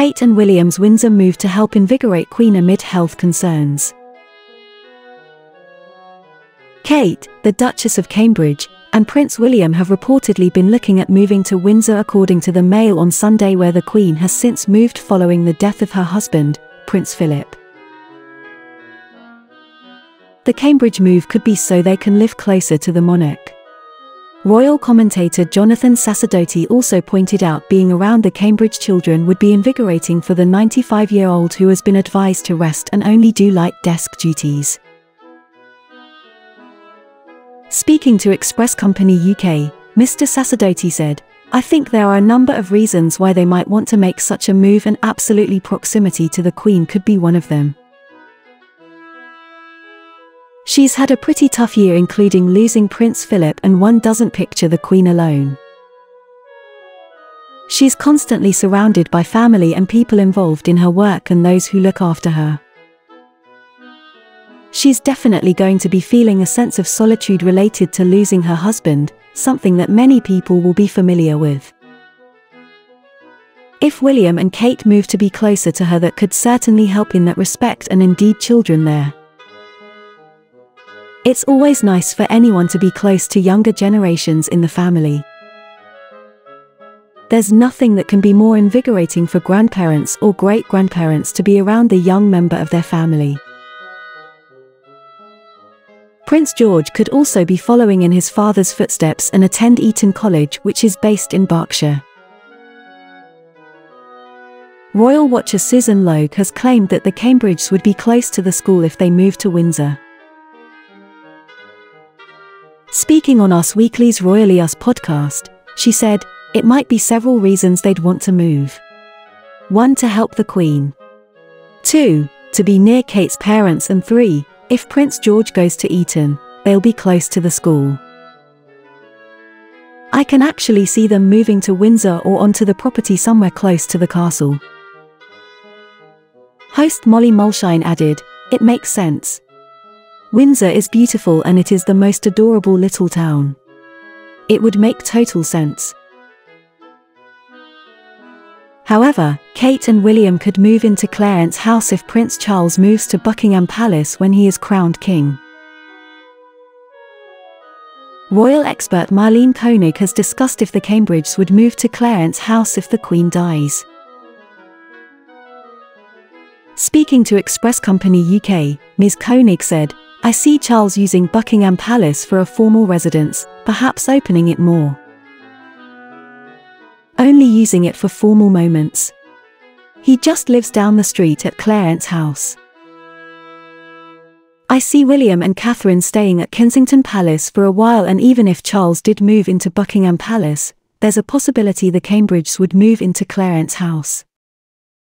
Kate and William's Windsor move to help invigorate Queen amid health concerns. Kate, the Duchess of Cambridge, and Prince William have reportedly been looking at moving to Windsor according to the Mail on Sunday, where the Queen has since moved following the death of her husband, Prince Philip. The Cambridge move could be so they can live closer to the monarch. Royal commentator Jonathan Sacerdoti also pointed out being around the Cambridge children would be invigorating for the 95-year-old who has been advised to rest and only do light desk duties. Speaking to Express Company UK, Mr. Sacerdoti said, "I think there are a number of reasons why they might want to make such a move, and absolutely proximity to the Queen could be one of them. She's had a pretty tough year, including losing Prince Philip, and one doesn't picture the Queen alone. She's constantly surrounded by family and people involved in her work and those who look after her. She's definitely going to be feeling a sense of solitude related to losing her husband, something that many people will be familiar with. If William and Kate move to be closer to her, that could certainly help in that respect, and indeed children there. It's always nice for anyone to be close to younger generations in the family. There's nothing that can be more invigorating for grandparents or great-grandparents to be around the young member of their family." Prince George could also be following in his father's footsteps and attend Eton College, which is based in Berkshire. Royal watcher Susan Logue has claimed that the Cambridges would be close to the school if they moved to Windsor. Speaking on Us Weekly's Royally Us podcast, she said, "It might be several reasons they'd want to move. 1. To help the Queen. 2. To be near Kate's parents, and 3. If Prince George goes to Eton, they'll be close to the school. I can actually see them moving to Windsor or onto the property somewhere close to the castle." Host Molly Mulshine added, "It makes sense. Windsor is beautiful and it is the most adorable little town. It would make total sense." However, Kate and William could move into Clarence House if Prince Charles moves to Buckingham Palace when he is crowned king. Royal expert Marlene Koenig has discussed if the Cambridges would move to Clarence House if the Queen dies. Speaking to Express Company UK, Ms. Koenig said, "I see Charles using Buckingham Palace for a formal residence, perhaps opening it more. Only using it for formal moments. He just lives down the street at Clarence House. I see William and Catherine staying at Kensington Palace for a while, and even if Charles did move into Buckingham Palace, there's a possibility the Cambridges would move into Clarence House."